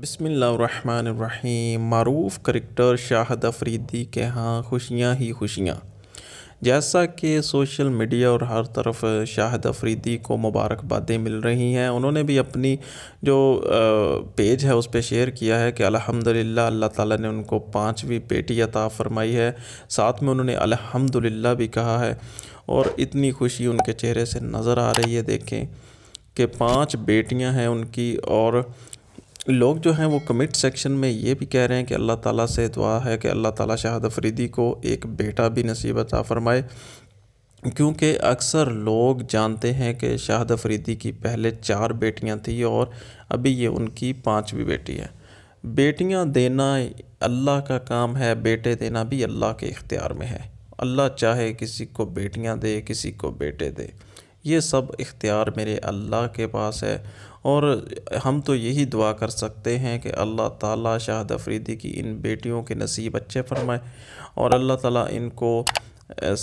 बिस्मिल्लाहिर्रहमानिर्रहीम। मारूफ करेक्टर शाहिद अफरीदी के यहाँ खुशियाँ ही खुशियाँ। जैसा कि सोशल मीडिया और हर तरफ शाहिद अफरीदी को मुबारकबादें मिल रही हैं, उन्होंने भी अपनी जो पेज है उस पर शेयर किया है कि अल्हम्दुलिल्लाह अल्लाह ताला ने उनको 5वीं बेटी अता फ़रमाई है। साथ में उन्होंने अल्हम्दुलिल्लाह भी कहा है और इतनी खुशी उनके चेहरे से नज़र आ रही है। देखें कि 5 बेटियाँ हैं उनकी। और लोग जो हैं वो कमेंट सेक्शन में ये भी कह रहे हैं कि अल्लाह ताला से दुआ है कि अल्लाह ताला शाहिद अफरीदी को एक बेटा भी नसीब अता फ़रमाए, क्योंकि अक्सर लोग जानते हैं कि शाहिद अफरीदी की पहले 4 बेटियां थी और अभी ये उनकी 5वीं बेटी है। बेटियां देना अल्लाह का काम है, बेटे देना भी अल्लाह के इख्तियार में है। अल्लाह चाहे किसी को बेटियाँ दे, किसी को बेटे दे। ये सब इख्तियार मेरे अल्लाह के पास है और हम तो यही दुआ कर सकते हैं कि अल्लाह ताला शाहिद अफरीदी की इन बेटियों के नसीब अच्छे फरमाए और अल्लाह ताला इनको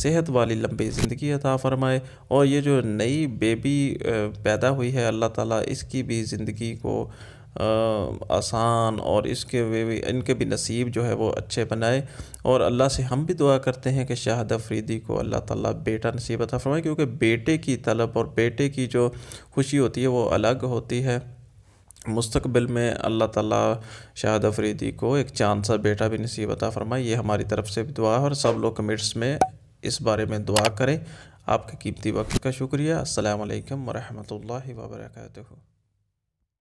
सेहत वाली लंबी ज़िंदगी अता फ़रमाए। और ये जो नई बेबी पैदा हुई है, अल्लाह ताला इसकी भी ज़िंदगी को आसान और इनके भी नसीब जो है वो अच्छे बनाए। और अल्लाह से हम भी दुआ करते हैं कि शाहिद अफरीदी को अल्लाह ताला बेटा नसीब अता फ़रमाए, क्योंकि बेटे की तलब और बेटे की जो खुशी होती है वो अलग होती है। मुस्तकबिल में अल्लाह ताला शाहिद अफरीदी को एक चांद सा बेटा भी नसीब अता फ़रमाए। ये हमारी तरफ़ से भी दुआ है और सब लोग कमेंट्स में इस बारे में दुआ करें। आपके कीमती वक्त का शुक्रिया। अस्सलामु अलैकुम वरहमतुल्लाहि वबरकातुहू।